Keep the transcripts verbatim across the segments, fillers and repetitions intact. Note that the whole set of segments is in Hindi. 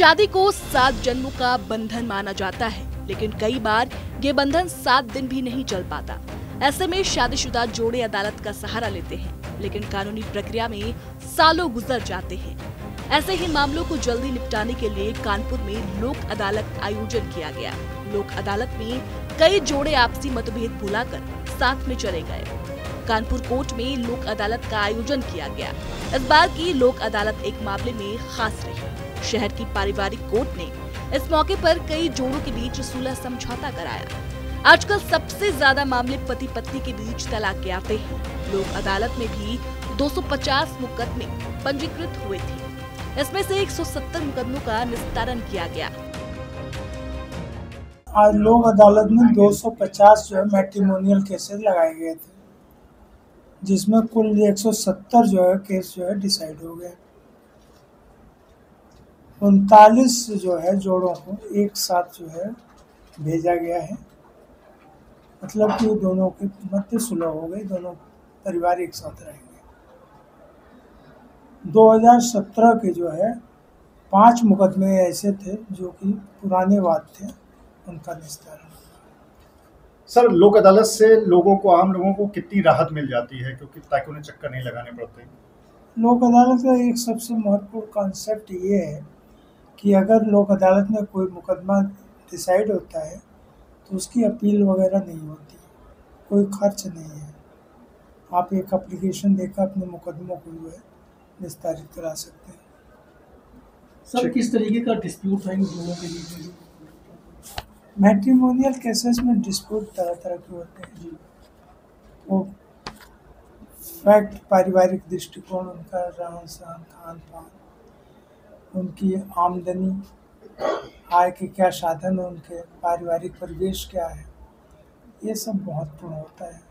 शादी को सात जन्मों का बंधन माना जाता है, लेकिन कई बार ये बंधन सात दिन भी नहीं चल पाता। ऐसे में शादीशुदा जोड़े अदालत का सहारा लेते हैं, लेकिन कानूनी प्रक्रिया में सालों गुजर जाते हैं। ऐसे ही मामलों को जल्दी निपटाने के लिए कानपुर में लोक अदालत आयोजन किया गया। लोक अदालत में कई जोड़े आपसी मतभेद भुलाकर साथ में चले गए। कानपुर कोर्ट में लोक अदालत का आयोजन किया गया। इस बार की लोक अदालत एक मामले में खास रही। शहर की पारिवारिक कोर्ट ने इस मौके पर कई जोड़ों के बीच सुलह समझौता कराया। आजकल सबसे ज्यादा मामले पति पत्नी के बीच तलाक के आते हैं। लोक अदालत में भी दो सौ पचास मुकदमे पंजीकृत हुए थे। इसमें से एक सौ सत्तर मुकदमों का निस्तारण किया गया। आज लोक अदालत में दो सौ पचास जो है मैट्रिमोनियल केसेस लगाए गए थे, जिसमें कुल एक सौ सत्तर जो है केस जो है डिसाइड हो गए। उनतालीस जो है जोड़ों को एक साथ जो है भेजा गया है, मतलब कि दोनों के मध्य सुलह हो गई, दोनों परिवार एक साथ रहेंगे। दो हज़ार सत्रह के जो है पांच मुकदमे ऐसे थे जो कि पुराने वाद थे, उनका निस्तारण। सर, लोक अदालत से लोगों को, आम लोगों को कितनी राहत मिल जाती है, क्योंकि ताकि उन्हें चक्कर नहीं लगाने पड़ते। लोक अदालत का एक सबसे महत्वपूर्ण कॉन्सेप्ट ये है कि अगर लोक अदालत में कोई मुकदमा डिसाइड होता है तो उसकी अपील वगैरह नहीं होती, कोई खर्च नहीं है। आप एक एप्लीकेशन देकर अपने मुकदमों को जो है निस्तारित करा सकते हैं। सर, किस तरीके का डिस्प्यूट है इन दोनों के बीच? मैट्रिमोनियल केसेस में डिस्प्यूट तरह तरह के होते हैं जी। वो फैक्ट, पारिवारिक दृष्टिकोण, उनका रहन सहन, खान पान, उनकी आमदनी, आय के क्या साधन है, उनके पारिवारिक परिवेश क्या है, ये सब महत्वपूर्ण होता है।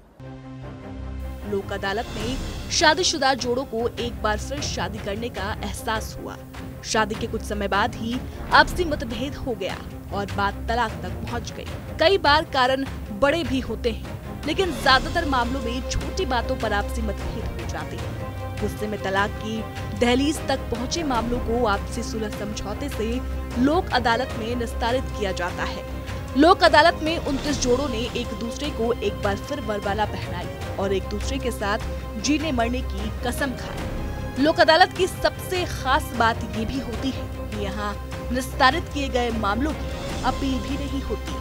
लोक अदालत में शादीशुदा जोड़ों को एक बार फिर शादी करने का एहसास हुआ। शादी के कुछ समय बाद ही आपसी मतभेद हो गया और बात तलाक तक पहुंच गई। कई बार कारण बड़े भी होते हैं, लेकिन ज्यादातर मामलों में छोटी बातों पर आपसी मतभेद हो जाते हैं। गुस्से में तलाक की दहलीज तक पहुंचे मामलों को आपसी सुलह समझौते से लोक अदालत में निस्तारित किया जाता है। लोक अदालत में उनतीस जोड़ों ने एक दूसरे को एक बार फिर वरमाला पहनाई और एक दूसरे के साथ जीने मरने की कसम खाई। लोक अदालत की सबसे खास बात ये भी होती है कि यहाँ निस्तारित किए गए मामलों की अपील भी नहीं होती।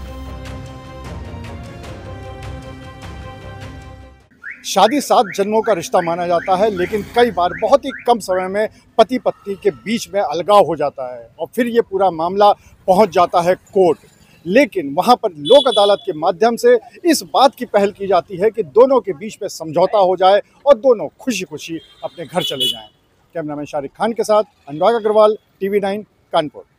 शादी सात जन्मों का रिश्ता माना जाता है, लेकिन कई बार बहुत ही कम समय में पति पत्नी के बीच में अलगाव हो जाता है और फिर ये पूरा मामला पहुंच जाता है कोर्ट। लेकिन वहां पर लोक अदालत के माध्यम से इस बात की पहल की जाती है कि दोनों के बीच में समझौता हो जाए और दोनों खुशी खुशी अपने घर चले जाएं। कैमरामैन शारिक खान के साथ अनुराग अग्रवाल, टीवी नाइन, कानपुर।